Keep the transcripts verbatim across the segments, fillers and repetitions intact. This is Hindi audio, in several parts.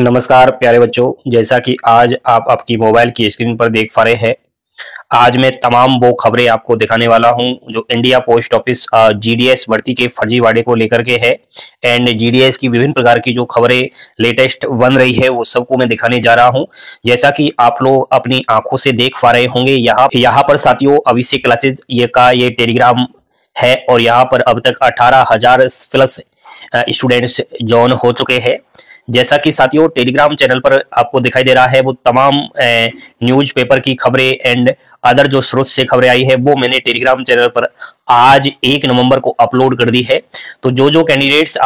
नमस्कार प्यारे बच्चों, जैसा कि आज आप आपकी मोबाइल की स्क्रीन पर देख पा रहे हैं, आज मैं तमाम वो खबरें आपको दिखाने वाला हूं जो इंडिया पोस्ट ऑफिस जीडीएस भर्ती के फर्जीवाड़े को लेकर के है एंड जीडीएस की विभिन्न प्रकार की जो खबरें लेटेस्ट बन रही है वो सबको मैं दिखाने जा रहा हूं। जैसा कि आप लोग अपनी आंखों से देख पा रहे होंगे, यहाँ यहाँ पर साथियों अभिषेक क्लासेज ये का ये टेलीग्राम है और यहाँ पर अब तक अठारह हजार प्लस स्टूडेंट्स ज्वाइन हो चुके हैं। जैसा कि साथियों टेलीग्राम चैनल पर आपको दिखाई दे रहा है वो तमाम न्यूज पेपर की खबरें एंड अदर जो स्रोत से खबरें आई है वो मैंने टेलीग्राम चैनल पर आज एक नवंबर को अपलोड कर दी है। तो जो जो कैंडिडेट्स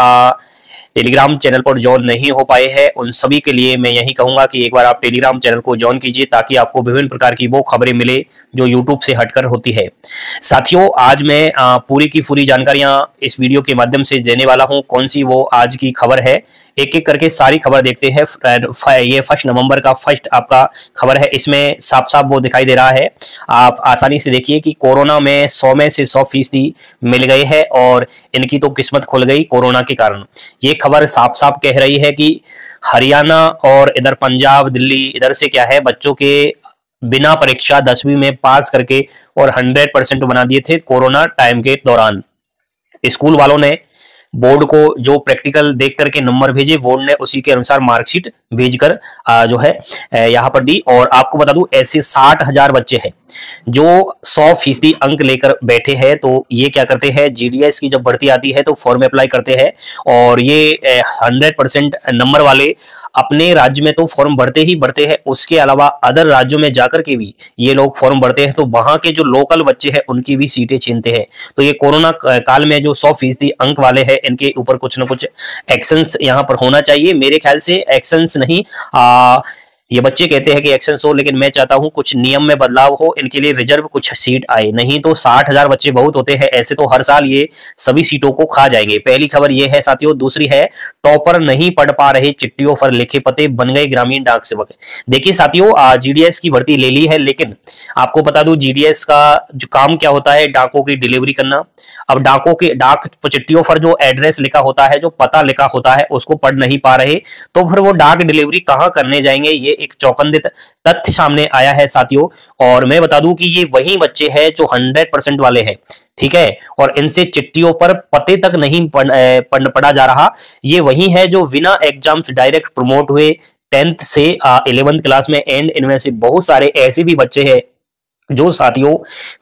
टेलीग्राम चैनल पर ज्वाइन नहीं हो पाए हैं उन सभी के लिए मैं यही कहूंगा कि एक बार आप टेलीग्राम चैनल को ज्वाइन कीजिए ताकि आपको विभिन्न प्रकार की वो खबरें मिले जो यूट्यूब से हटकर होती है। साथियों आज मैं पूरी की पूरी जानकारियां इस वीडियो के माध्यम से देने वाला हूं। कौन सी वो आज की खबर है, एक एक करके सारी खबर देखते हैं। ये फर्स्ट नवंबर का फर्स्ट आपका खबर है, इसमें साफ साफ वो दिखाई दे रहा है, आप आसानी से देखिए कि कोरोना में सौ में से सौ फीसदी मिल गए हैं और इनकी तो किस्मत खुल गई कोरोना के कारण। ये खबर साफ साफ कह रही है कि हरियाणा और इधर पंजाब दिल्ली इधर से क्या है बच्चों के बिना परीक्षा दसवीं में पास करके और हंड्रेड परसेंट बना दिए थे कोरोना टाइम के दौरान। स्कूल वालों ने बोर्ड को जो प्रैक्टिकल देख करके नंबर भेजे, बोर्ड ने उसी के अनुसार मार्कशीट भेजकर जो है यहाँ पर दी। और आपको बता दूं ऐसे साठ हजार बच्चे हैं जो सौ फीसदी अंक लेकर बैठे हैं। तो ये क्या करते हैं, जीडीएस की जब भर्ती आती है तो फॉर्म में अप्लाई करते हैं और ये हंड्रेड परसेंट नंबर वाले अपने राज्य में तो फॉर्म भरते ही भरते हैं, उसके अलावा अदर राज्यों में जाकर के भी ये लोग फॉर्म भरते हैं। तो वहां के जो लोकल बच्चे हैं उनकी भी सीटें छीनते हैं। तो ये कोरोना काल में जो सौ फीसदी अंक वाले हैं इनके ऊपर कुछ ना कुछ एक्शंस यहाँ पर होना चाहिए। मेरे ख्याल से एक्शंस नहीं, आ, ये बच्चे कहते हैं कि एक्शन हो, लेकिन मैं चाहता हूं कुछ नियम में बदलाव हो, इनके लिए रिजर्व कुछ सीट आए, नहीं तो साठ हजार बच्चे बहुत होते हैं, ऐसे तो हर साल ये सभी सीटों को खा जाएंगे। पहली खबर ये है साथियों। दूसरी है टॉपर नहीं पढ़ पा रहे, चिट्ठियों पर लिखे पते बन गए ग्रामीण डाक सेवक। देखिए साथियों जीडीएस की भर्ती ले ली है, लेकिन आपको बता दू जीडीएस का जो काम क्या होता है डाकों की डिलीवरी करना। अब डाकों के डाक चिट्ठियों पर जो एड्रेस लिखा होता है, जो पता लिखा होता है, उसको पढ़ नहीं पा रहे तो फिर वो डाक डिलीवरी कहाँ करने जाएंगे, ये एक चौकंदित तथ्य सामने आया है साथियों। और मैं बता दूं कि ये वही बच्चे हैं जो हंड्रेड परसेंट वाले हैं, ठीक है, और इनसे चिट्ठियों पर पते तक नहीं पढ़ पढ़ा जा रहा। ये वही है जो बिना एग्जाम्स डायरेक्ट प्रमोट हुए टेंथ से इलेवेंथ क्लास में, एंड इनमें से बहुत सारे ऐसे भी बच्चे हैं जो साथियों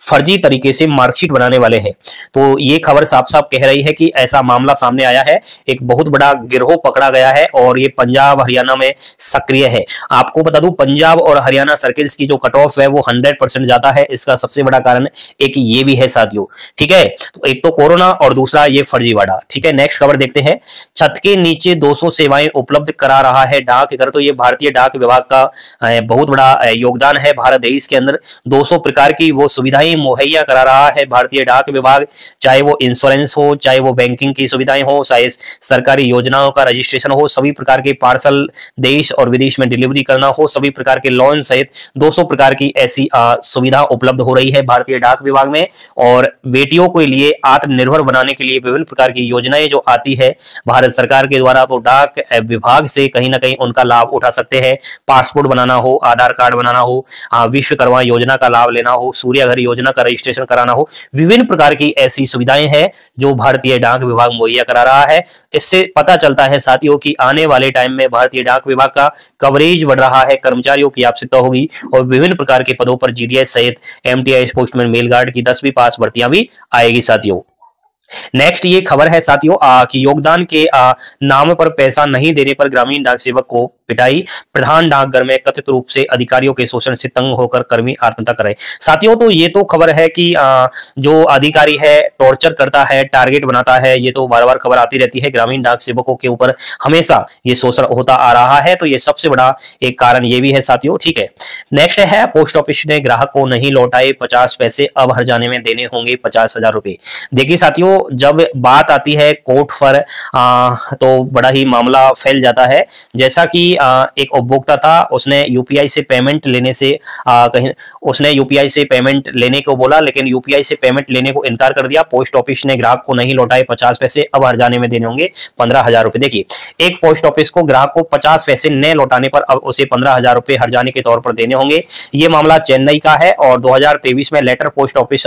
फर्जी तरीके से मार्कशीट बनाने वाले हैं। तो ये खबर साफ साफ कह रही है कि ऐसा मामला सामने आया है, एक बहुत बड़ा गिरोह पकड़ा गया है और ये पंजाब हरियाणा में सक्रिय है। आपको बता दूं पंजाब और हरियाणा सर्किल्स की जो कट ऑफ है वो हंड्रेड परसेंट जाता है, इसका सबसे बड़ा कारण एक ये भी है साथियों, ठीक है। तो एक तो कोरोना और दूसरा ये फर्जीवाड़ा, ठीक है। नेक्स्ट खबर देखते हैं। छत के नीचे दो सौ सेवाएं उपलब्ध करा रहा है डाक घर। तो ये भारतीय डाक विभाग का बहुत बड़ा योगदान है, भारत देश के अंदर दो सौ प्रकार की वो सुविधाएं मुहैया करा रहा है भारतीय डाक विभाग, चाहे वो इंश्योरेंस हो, चाहे वो बैंकिंग की सुविधाएं हो, चाहे सरकारी योजनाओं का रजिस्ट्रेशन हो, सभी प्रकार के पार्सल देश और विदेश में डिलीवरी करना हो, सभी प्रकार के लोन सहित दो सौ प्रकार की ऐसी सुविधा उपलब्ध हो रही है भारतीय डाक विभाग में। और बेटियों के लिए आत्मनिर्भर बनाने के लिए विभिन्न प्रकार की योजनाएं जो आती है भारत सरकार के द्वारा, वो डाक विभाग से कहीं ना कहीं उनका लाभ उठा सकते हैं। पासपोर्ट बनाना हो, आधार कार्ड बनाना हो, विश्वकर्मा योजना का लाभ लेना हो, सूर्य घर योजना का रजिस्ट्रेशन कराना हो, विभिन्न प्रकार की ऐसी सुविधाएं हैं जो भारतीय डाक विभाग मुहैया करा रहा है। इससे पता चलता है साथियों कि आने वाले टाइम में भारतीय डाक विभाग का कवरेज बढ़ रहा है, कर्मचारियों की आवश्यकता होगी और विभिन्न प्रकार के पदों पर जीडीएस सहित एमटीआईएस पोस्टमैन मेल गार्ड की दसवीं पास भर्तियां भी आएगी साथियों। नेक्स्ट ये खबर है साथियों कि योगदान के आ, नाम पर पैसा नहीं देने पर ग्रामीण डाक सेवक को पिटाई। प्रधान डाकघर में कथित रूप से अधिकारियों के शोषण से तंग होकर कर्मी आत्महत्या कर रहे साथियों। तो ये तो खबर है कि आ, जो अधिकारी है टॉर्चर करता है, टारगेट बनाता है, ये तो बार बार खबर आती रहती है। ग्रामीण डाक सेवकों के ऊपर हमेशा ये शोषण होता आ रहा है, तो ये सबसे बड़ा एक कारण ये भी है साथियों, ठीक है। नेक्स्ट है पोस्ट ऑफिस ने ग्राहक को नहीं लौटाए पचास पैसे, अब हर जाने में देने होंगे पचास हजार रुपए। देखिए साथियों जब बात आती है कोर्ट पर आ, तो बड़ा ही मामला फैल जाता है। जैसा कि एक उपभोक्ता था, उसने यूपीआई से पेमेंट लेने से कहीं उसने यूपीआई से पेमेंट लेने को बोला, लेकिन यूपीआई से पेमेंट लेने को इनकार कर दिया। पोस्ट ऑफिस ने ग्राहक को नहीं लौटाए पचास पैसे, अब हर जाने में देने होंगे पंद्रह हजार रुपए। देखिए, एक पोस्ट ऑफिस को ग्राहक को पचास पैसे न लौटाने पर अब उसे पंद्रह हजार रुपए हर जाने के तौर पर देने होंगे। ये मामला चेन्नई का है और दो हजार तेईस में लेटर पोस्ट ऑफिस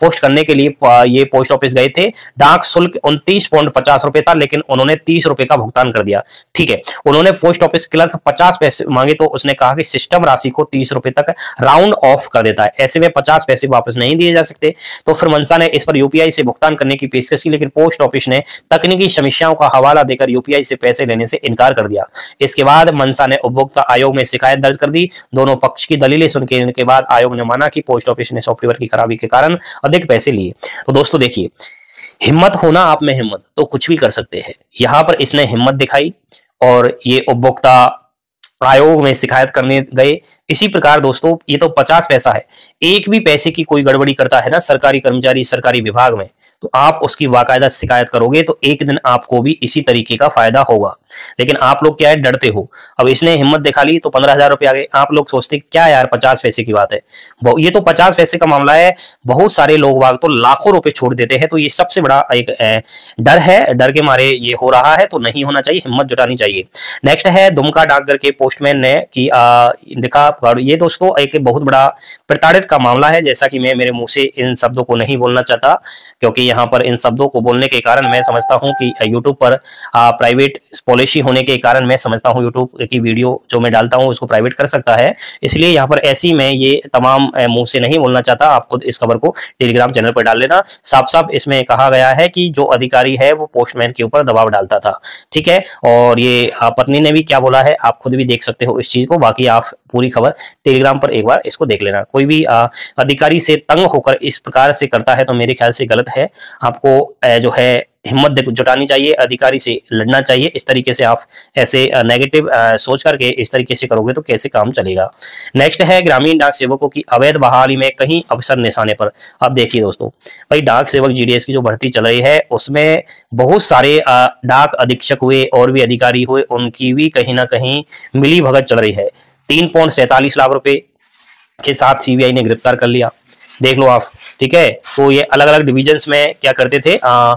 पोस्ट करने के लिए ये पोस्ट ऑफिस गए थे। डाक शुल्क उनतीस पॉइंट पचास रुपए था, लेकिन उन्होंने तीस रुपए का भुगतान कर दिया। ठीक है, उन्होंने पोस्ट ऑफिस क्लर्क पचास पैसे मांगे तो उसने कहा कि सिस्टम राशि को तीस रुपए तक राउंड ऑफ कर देता है, ऐसे में पचास पैसे वापस नहीं दिए जा सकते। तो फिर मनसा ने इस पर यूपीआई से भुगतान करने की पेशकश की, लेकिन पोस्ट ऑफिस ने तकनीकी समस्याओं का हवाला देकर यूपीआई से पैसे लेने से इनकार कर दिया। इसके बाद मनसा ने उपभोक्ता आयोग में शिकायत दर्ज कर दी। दोनों पक्ष की दलीलें सुनने के बाद आयोग ने माना कि पोस्ट ऑफिस ने सॉफ्टवेयर की खराबी के कारण अधिक पैसे लिए। तो दोस्तों देखिए, हिम्मत होना आप में हिम्मत, तो कुछ भी कर सकते हैं। यहां पर इसने हिम्मत दिखाई और ये उपभोक्ता आयोग में शिकायत करने गए। इसी प्रकार दोस्तों, ये तो पचास पैसा है, एक भी पैसे की कोई गड़बड़ी करता है ना सरकारी कर्मचारी सरकारी विभाग में, तो आप उसकी बाकायदा शिकायत करोगे तो एक दिन आपको भी इसी तरीके का फायदा होगा। लेकिन आप लोग क्या है, डरते हो। अब इसने हिम्मत दिखा ली तो पंद्रह हजार रुपये आ गए। आप लोग सोचते क्या यार पचास पैसे की बात है, ये तो पचास पैसे का मामला है, बहुत सारे लोग बाग तो लाखों रुपए छोड़ देते हैं। तो ये सबसे बड़ा एक डर है, डर के मारे ये हो रहा है, तो नहीं होना चाहिए, हिम्मत जुटानी चाहिए। नेक्स्ट है दुमका डाकघर के पोस्टमैन ने की लिखा, ये दोस्तों एक बहुत बड़ा प्रताड़ित का मामला है। जैसा कि मैं मेरे मुंह से इन शब्दों को नहीं बोलना चाहता, क्योंकि यहाँ पर इन शब्दों को बोलने के कारण मैं समझता हूँ कि YouTube पर प्राइवेट पॉलिसी होने के कारण मैं समझता हूँ YouTube की वीडियो जो मैं डालता हूँ उसको प्राइवेट कर सकता है, इसलिए यहाँ पर ऐसी मैं ये तमाम मुंह से नहीं बोलना चाहता। आप खुद इस खबर को टेलीग्राम चैनल पर डाल लेना। साफ साफ इसमें कहा गया है कि जो अधिकारी है वो पोस्टमैन के ऊपर दबाव डालता था। ठीक है, और ये पत्नी ने भी क्या बोला है आप खुद भी देख सकते हो इस चीज को। बाकी आप पूरी खबर टेलीग्राम पर एक बार इसको देख लेना। कोई भी आ, अधिकारी से तंग होकर इस प्रकार से करता है तो मेरे ख्याल से गलत है। आपको ए, जो है हिम्मत जुटानी चाहिए, अधिकारी से लड़ना चाहिए। इस तरीके से आप ऐसे नेगेटिव सोच करके इस तरीके से करोगे तो कैसे काम चलेगा। नेक्स्ट है ग्रामीण डाक सेवकों की अवैध बहाली में कहीं अफसर निशाने पर। अब देखिए दोस्तों, भाई डाक सेवक जीडीएस की जो भर्ती चल रही है उसमें बहुत सारे डाक अधीक्षक हुए और भी अधिकारी हुए, उनकी भी कहीं ना कहीं मिली भगत चल रही है। तीन पॉइंट सैतालीस लाख रुपए के साथ सीबीआई ने गिरफ्तार कर लिया, देख लो आप। ठीक है, तो ये अलग अलग डिविजन्स में क्या करते थे, आ,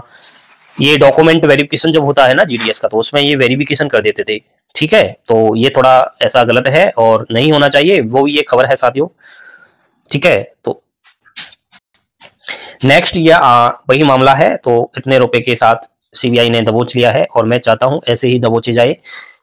ये डॉक्यूमेंट वेरिफिकेशन जब होता है ना जीडीएस का, तो उसमें ये वेरिफिकेशन कर देते थे। ठीक है, तो ये थोड़ा ऐसा गलत है और नहीं होना चाहिए, वो ये खबर है साथियों। ठीक है, तो नेक्स्ट ये वही मामला है, तो इतने रुपए के साथ सीबीआई ने दबोच लिया है और मैं चाहता हूं ऐसे ही दबोचे जाए।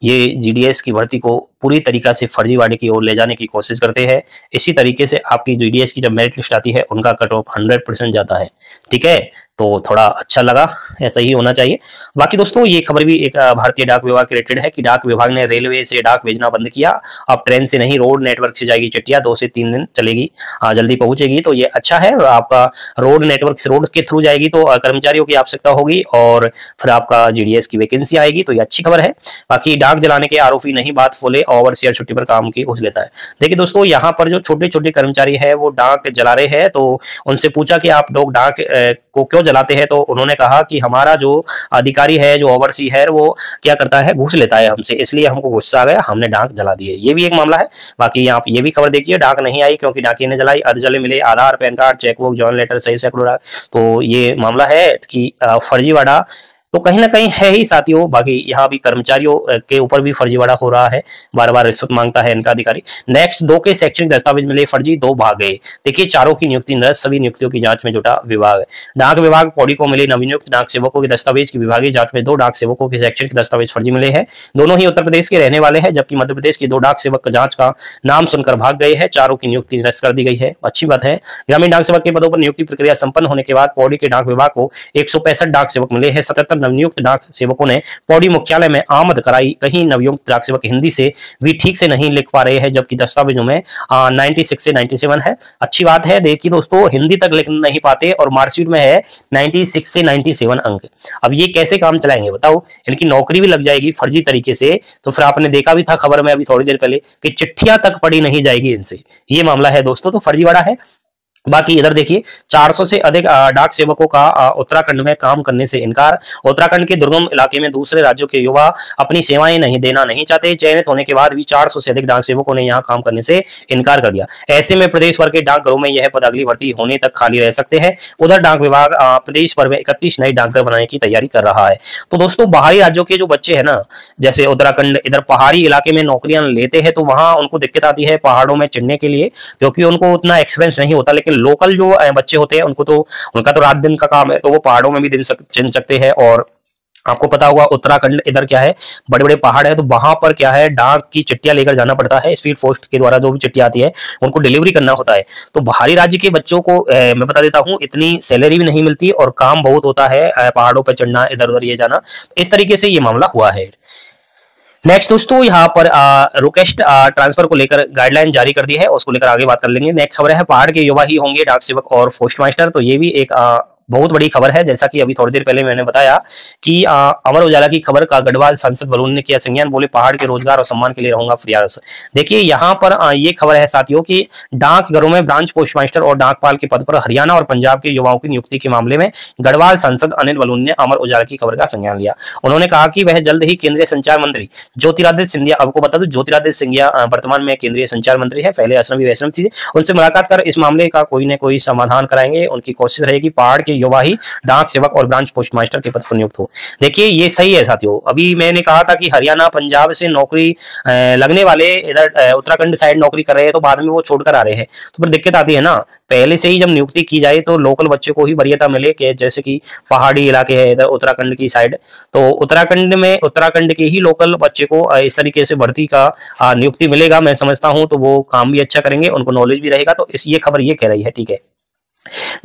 ये जीडीएस की भर्ती को पूरी तरीका से फर्जीवाड़े की ओर ले जाने की कोशिश करते हैं। इसी तरीके से आपकी जीडीएस की जब मेरिट लिस्ट आती है उनका कट ऑफ हंड्रेड परसेंट जाता है। ठीक है, तो थोड़ा अच्छा लगा, ऐसा ही होना चाहिए। बाकी दोस्तों ये खबर भी एक भारतीय डाक विभाग के रिलेटेड है कि डाक विभाग ने रेलवे से डाक भेजना बंद किया। अब ट्रेन से नहीं रोड नेटवर्क से जाएगी चिट्ठियां, दो से तीन दिन चलेगी, जल्दी पहुंचेगी। तो ये अच्छा है, आपका रोड नेटवर्क से रोड के थ्रू जाएगी तो कर्मचारियों की आवश्यकता होगी और फिर आपका जीडीएस की वैकेंसी आएगी, तो ये अच्छी खबर है। बाकी डाक जलाने के आरोपी नहीं बात फूले, ओवर शेयर छुट्टी पर काम की घुस लेता है। देखिए दोस्तों, यहाँ पर जो छोटे छोटे कर्मचारी है वो डाक जला रहे हैं, तो उनसे पूछा कि आप लोग डाक को क्यों जलाते हैं, तो उन्होंने कहा कि हमारा जो अधिकारी है जो ओवरसी है वो क्या करता है, घूस लेता है हमसे, इसलिए हमको गुस्सा आ गया, हमने डाक जला दिए। ये भी एक मामला है। बाकी आप ये भी खबर देखिए, डाक नहीं आई क्योंकि डाकिया ने जलाई, अर्जले मिले Aadhaar PAN card chequebook join letter सही से डाक। तो ये मामला है कि फर्जीवाड़ा तो कहीं ना कहीं है ही साथियों। बाकी यहाँ भी कर्मचारियों के ऊपर भी फर्जीवाड़ा हो रहा है, बार बार रिश्वत मांगता है इनका अधिकारी। नेक्स्ट, दो के शैक्षणिक दस्तावेज मिले फर्जी, दो भाग गए। देखिए, चारों की नियुक्ति निरस्त, सभी नियुक्तियों की जांच में जुटा विभाग। डाक विभाग पौड़ी को मिले नवनियुक्त डाक सेवकों के दस्तावेज की विभागीय जांच में दो डाक सेवकों के शैक्षणिक दस्तावेज फर्जी मिले हैं। दोनों ही उत्तर प्रदेश के रहने वाले हैं, जबकि मध्य प्रदेश के दो डाक सेवक जांच का नाम सुनकर भाग गए हैं। चारों की नियुक्ति निरस्त कर दी गई है, अच्छी बात है। ग्रामीण डाक सेवक के पदों पर नियुक्ति प्रक्रिया संपन्न होने के बाद पौड़ी के डाक विभाग को एक सौ पैंसठ डाक सेवक मिले हैं। सतहत्तर नवनियुक्त डाक सेवकों ने पौड़ी मुख्यालय में आमद कराई। कहीं नवनियुक्त डाक सेवक हिंदी से भी ठीक से नहीं लिख पा रहे हैं, जबकि दस्तावेजों में छियानवे से सत्तानवे है, अच्छी बात है। देखिए दोस्तों, हिंदी तक लिख नहीं पाते और मार्कशीट में है छियानवे से सत्तानवे अंक। अब ये कैसे काम चलाएंगे बताओ, इनकी नौकरी भी लग जाएगी फर्जी तरीके से। तो फिर आपने देखा भी था खबर में अभी थोड़ी देर पहले कि चिट्ठियां तक पड़ी नहीं जाएगी इनसे, ये मामला है दोस्तों। तो फर्जीवाड़ा है। बाकी इधर देखिए चार सौ से अधिक डाक सेवकों का उत्तराखंड में काम करने से इनकार। उत्तराखंड के दुर्गम इलाके में दूसरे राज्यों के युवा अपनी सेवाएं नहीं देना नहीं चाहते। चयनित होने के बाद भी चार सौ से अधिक डाक सेवकों ने यहां काम करने से इनकार कर दिया। ऐसे में प्रदेश भर के डाकघरों में यह पद अगली भर्ती होने तक खाली रह सकते हैं। उधर डाक विभाग प्रदेश भर में इकतीस नए डाकघर बनाने की तैयारी कर रहा है। तो दोस्तों बाहरी राज्यों के जो बच्चे है ना, जैसे उत्तराखंड इधर पहाड़ी इलाके में नौकरियां लेते हैं तो वहां उनको दिक्कत आती है पहाड़ों में चढ़ने के लिए, क्योंकि उनको उतना एक्सपीरियंस नहीं होता। लेकिन लोकल जो बच्चे होते हैं उनको तो उनका तो रात दिन का काम है, तो वो पहाड़ों में भी दिन चल सकते हैं। और आपको पता होगा उत्तराखंड इधर क्या है, बड़े बड़े पहाड़ है, तो वहां पर क्या है डाक की चिट्ठियां लेकर जाना पड़ता है। स्पीड पोस्ट के द्वारा जो भी चिट्ठी आती है उनको डिलीवरी करना होता है। तो बाहरी राज्य के बच्चों को ए, मैं बता देता हूँ इतनी सैलरी भी नहीं मिलती और काम बहुत होता है, पहाड़ों पर चढ़ना, इधर उधर ये जाना। इस तरीके से ये मामला हुआ है। नेक्स्ट दोस्तों यहाँ पर रिक्वेस्ट ट्रांसफर को लेकर गाइडलाइन जारी कर दी है, उसको लेकर आगे बात कर लेंगे। नेक्स्ट खबर है पहाड़ के युवा ही होंगे डाक सेवक और पोस्ट मास्टर। तो ये भी एक आ, बहुत बड़ी खबर है। जैसा कि अभी थोड़ी देर पहले मैंने बताया कि आ, अमर उजाला की खबर का गढ़वाल सांसद बलून ने किया संज्ञान, बोले पहाड़ के रोजगार और सम्मान के लिए रहूंगा फ्रीलांसर। देखिए यहाँ पर आ, ये खबर है साथियों कि डाकघरों में ब्रांच पोस्ट मास्टर और डाकपाल के पद पर हरियाणा और पंजाब के युवाओं की नियुक्ति के मामले में गढ़वाल सांसद अनिल बलून ने अमर उजाला की खबर का संज्ञान लिया। उन्होंने कहा कि वह जल्द ही केंद्रीय संचार मंत्री ज्योतिरादित्य सिंधिया, आपको बता दो ज्योतिरादित्य सिंधिया वर्तमान में केंद्रीय संचार मंत्री है, पहले अश्विनी वैष्णव थी, उनसे मुलाकात कर इस मामले का कोई न कोई समाधान कराएंगे। उनकी कोशिश रहेगी पहाड़ के युवा ही डाक सेवक और ब्रांच पोस्ट मास्टर के पद पर नियुक्त हो। देखिए ये सही है साथियों। अभी मैंने कहा था कि हरियाणा पंजाब से नौकरी लगने वाले इधर उत्तराखंड साइड नौकरी कर रहे हैं तो बाद में वो छोड़कर आ रहे हैं, तो फिर दिक्कत आती है ना। पहले से ही जब नियुक्ति की जाए तो लोकल बच्चे को ही वरीयता मिले, कि जैसे कि पहाड़ी इलाके है इधर उत्तराखंड की साइड, तो उत्तराखंड में उत्तराखंड के ही लोकल बच्चे को इस तरीके से भर्ती का नियुक्ति मिलेगा। मैं समझता हूँ तो वो काम भी अच्छा करेंगे, उनको नॉलेज भी रहेगा। तो इस ये खबर ये कह रही है, ठीक है।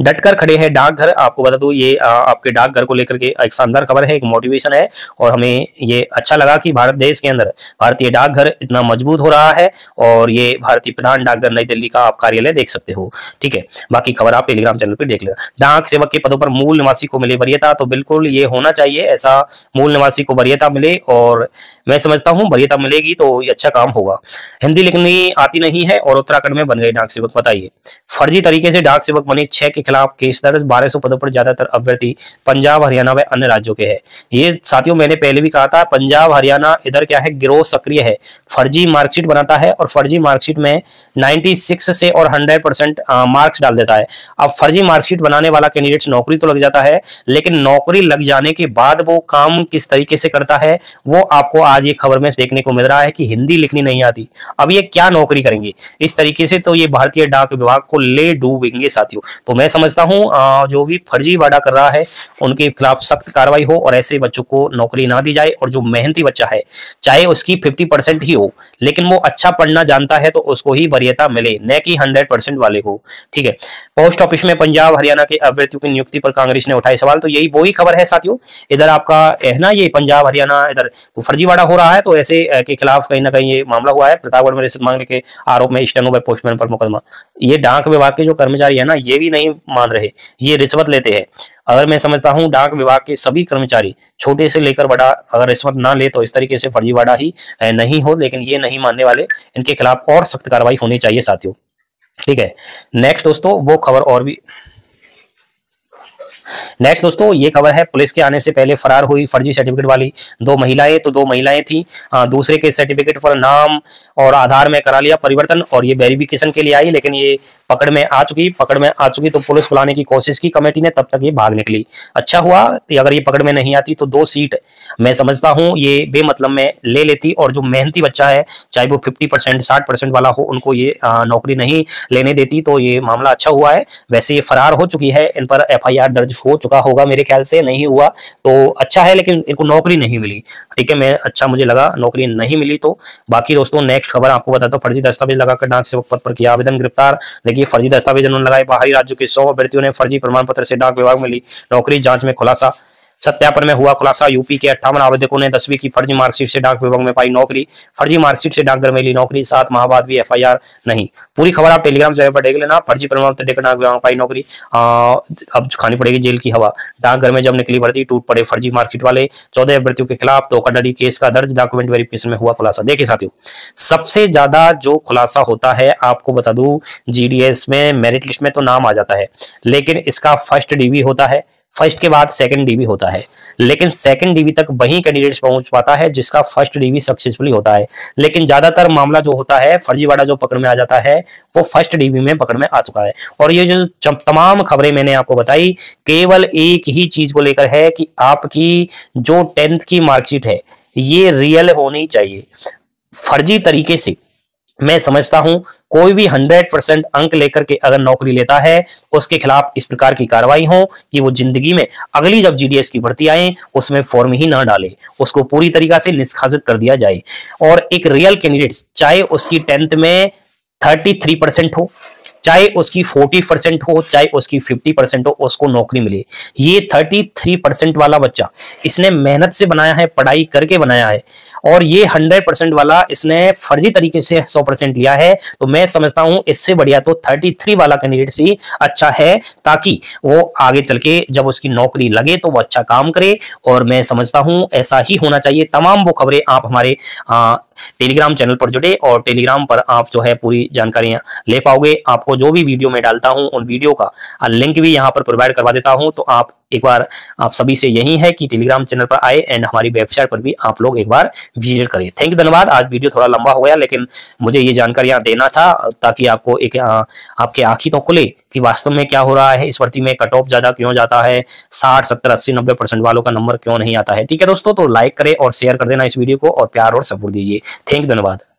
डटकर खड़े हैं डाकघर, आपको बता दूं ये आ, आपके डाकघर को लेकर के एक शानदार खबर है, एक मोटिवेशन है। और हमें ये अच्छा लगा कि भारत देश के अंदर भारतीय डाकघर इतना मजबूत हो रहा है। और ये भारतीय प्रधान डाकघर नई दिल्ली का आप कार्यालय देख सकते हो, ठीक है। बाकी खबर आप टेलीग्राम चैनल पर देख लेना। डाक सेवक के पदों पर मूल निवासी को मिले वरीयता, तो बिल्कुल ये होना चाहिए, ऐसा मूल निवासी को वरीयता मिले। और मैं समझता हूँ वरीयता मिलेगी तो ये अच्छा काम होगा। हिंदी लिखनी आती नहीं है और उत्तराखंड में बन गए डाक सेवक, बताइए। फर्जी तरीके से डाक सेवक बने छह के खिलाफ केस दर्ज, बारह सौ पदों पर ज्यादातर अभ्यर्थी पंजाब हरियाणा व अन्य राज्यों के हैं। ये साथियों मैंने पहले भी कहा था, पंजाब हरियाणा इधर क्या है गिरोह सक्रिय है, फर्जी मार्कशीट बनाता है और फर्जी मार्कशीट में छियानवे से और सौ परसेंट मार्क्स डाल देता है। अब फर्जी मार्कशीट बनाने वाला कैंडिडेट नौकरी तो लग जाता है, लेकिन नौकरी लग जाने के बाद वो काम किस तरीके से करता है वो आपको आज ये खबर में देखने को मिल रहा है कि हिंदी लिखनी नहीं आती, अब ये क्या नौकरी करेंगे इस तरीके से। तो ये भारतीय डाक विभाग को ले डूबेंगे साथियों। तो मैं समझता हूँ जो भी फर्जीवाड़ा कर रहा है उनके खिलाफ सख्त कार्रवाई हो और ऐसे बच्चों को नौकरी ना दी जाए। और जो मेहनती बच्चा है चाहे उसकी पचास परसेंट ही हो, लेकिन वो अच्छा पढ़ना जानता है तो उसको ही वरीयता मिले, न कि सौ परसेंट वाले को, ठीक है। पोस्ट ऑफिस में पंजाब हरियाणा के अभ्यर्थियों की नियुक्ति पर कांग्रेस ने उठाए सवाल, तो यही वही खबर है साथियों। इधर आपका है ना ये पंजाब हरियाणा इधर तो फर्जीवाड़ा हो रहा है, तो ऐसे के खिलाफ कहीं ना कहीं ये मामला हुआ है। प्रतापगढ़ में रिश्वत मांगने के आरोप में स्टेनो व पोस्टमैन पर मुकदमा। ये डाक विभाग के जो कर्मचारी है ना ये भी नहीं मान रहे, ये रिश्वत लेते हैं। अगर मैं समझता हूं डाक विभाग के सभी कर्मचारी छोटे से लेकर बड़ा अगर रिश्वत ना ले तो इस तरीके से फर्जीवाड़ा ही नहीं हो, लेकिन ये नहीं मानने वाले, इनके खिलाफ और सख्त कार्रवाई होनी चाहिए साथियों, ठीक है। नेक्स्ट दोस्तों वो खबर और भी नेक्स्ट दोस्तों ये खबर है, पुलिस के आने से पहले फरार हुई फर्जी सर्टिफिकेट वाली दो महिलाएं। तो दो महिलाएं थी, हाँ, दूसरे के सर्टिफिकेट पर नाम और आधार में करा लिया परिवर्तन और ये वेरिफिकेशन के लिए आई, लेकिन ये पकड़ में आ चुकी पकड़ में आ चुकी तो पुलिस बुलाने की कोशिश की कमेटी ने, तब तक ये भाग निकली। अच्छा हुआ अगर ये पकड़ में नहीं आती तो दो सीट मैं समझता हूँ ये बेमतलब में ले लेती। और जो मेहनती बच्चा है चाहे वो फिफ्टी परसेंट साठ परसेंट वाला हो उनको ये नौकरी नहीं लेने देती। तो ये मामला अच्छा हुआ है। वैसे ये फरार हो चुकी है, इन पर एफ आई आर दर्ज हो चुका होगा मेरे ख्याल से, नहीं हुआ तो अच्छा है, लेकिन इनको नौकरी नहीं मिली, ठीक है। मैं अच्छा मुझे लगा नौकरी नहीं मिली। तो बाकी दोस्तों नेक्स्ट खबर आपको बताता हूँ, फर्जी दस्तावेज लगाकर डाक सेवक पद पर किया आवेदन, गिरफ्तार। देखिए फर्जी दस्तावेज उन्होंने लगाए, बाहरी राज्यों के सौ अभ्यर्थियों ने फर्जी प्रमाण पत्र से डाक विभाग में ली नौकरी, जांच में खुलासा। सत्यापन में हुआ खुलासा। यूपी के अट्ठावन आवेदकों ने दसवीं की फर्जी मार्कशीट से डाक विभाग में पाई नौकरी। फर्जी मार्कशीट से डाकघर में ली नौकरी, सात माह बाद भी एफ आई आर नहीं। पूरी खबर आप टेलीग्राम चैनल पर देख लेना। फर्जी प्रमाण पत्र देकर डाक विभाग में पाई नौकरी, अब खानी पड़ेगी जेल की हवा। डाकघर में जब निकली भर्ती, टूट पड़े फर्जी मार्कशीट वाले। चौदह अभ्यर्थियों के खिलाफ धोखाधड़ी केस का दर्ज, डॉक्यूमेंट वेरिफिकेशन में हुआ खुलासा। देखिए साथियों, सबसे ज्यादा जो खुलासा होता है, आपको बता दूं, जी डी एस में मेरिट लिस्ट में तो नाम आ जाता है, लेकिन इसका फर्स्ट डीवी होता है, फर्स्ट के बाद सेकंड डीवी होता है, लेकिन सेकंड डीवी तक वही कैंडिडेट्स पहुंच पाता है जिसका फर्स्ट डीवी सक्सेसफुली होता है। लेकिन ज्यादातर मामला जो होता है, फर्जीवाड़ा जो पकड़ में आ जाता है, वो फर्स्ट डीवी में पकड़ में आ चुका है। और ये जो तमाम खबरें मैंने आपको बताई, केवल एक ही चीज को लेकर है कि आपकी जो टेंथ की मार्कशीट है ये रियल होनी चाहिए। फर्जी तरीके से मैं समझता हूं कोई भी सौ परसेंट अंक लेकर के अगर नौकरी लेता है, उसके खिलाफ इस प्रकार की कार्रवाई हो कि वो जिंदगी में अगली जब जीडीएस की भर्ती आए उसमें फॉर्म ही ना डाले, उसको पूरी तरीका से निष्कासित कर दिया जाए। और एक रियल कैंडिडेट, चाहे उसकी टेंथ में तैंतीस परसेंट हो, चाहे उसकी चालीस परसेंट हो, चाहे उसकी पचास परसेंट हो, उसको नौकरी मिले। ये तैंतीस परसेंट वाला बच्चा इसने मेहनत से बनाया है, पढ़ाई करके बनाया है, और ये सौ परसेंट वाला इसने फर्जी तरीके से सौ परसेंट लिया है। तो मैं समझता हूं इससे बढ़िया तो तैंतीस वाला कैंडिडेट ही अच्छा है, ताकि वो आगे चल के जब उसकी नौकरी लगे तो वो अच्छा काम करे। और मैं समझता हूँ ऐसा ही होना चाहिए। तमाम वो खबरें आप हमारे आ, टेलीग्राम चैनल पर जुड़े, और टेलीग्राम पर आप जो है पूरी जानकारियां ले पाओगे। आपको जो भी वीडियो में डालता हूं उन वीडियो का लिंक भी यहां पर प्रोवाइड करवा देता हूं। तो आप एक बार, आप सभी से यही है कि टेलीग्राम चैनल पर आए एंड हमारी वेबसाइट पर भी आप लोग एक बार विजिट करें। थैंक यू, धन्यवाद। आज वीडियो थोड़ा लंबा हो गया, लेकिन मुझे ये जानकारियां देना था ताकि आपको एक आ, आपके आंखी तो खुले कि वास्तव में क्या हो रहा है। इस भर्ती में कट ऑफ ज्यादा क्यों जाता है, साठ सत्तर अस्सी नब्बे परसेंट वालों का नंबर क्यों नहीं आता है। ठीक है दोस्तों, तो लाइक करें और शेयर कर देना इस वीडियो को, और प्यार और सपोर्ट दीजिए। थैंक यू, धन्यवाद।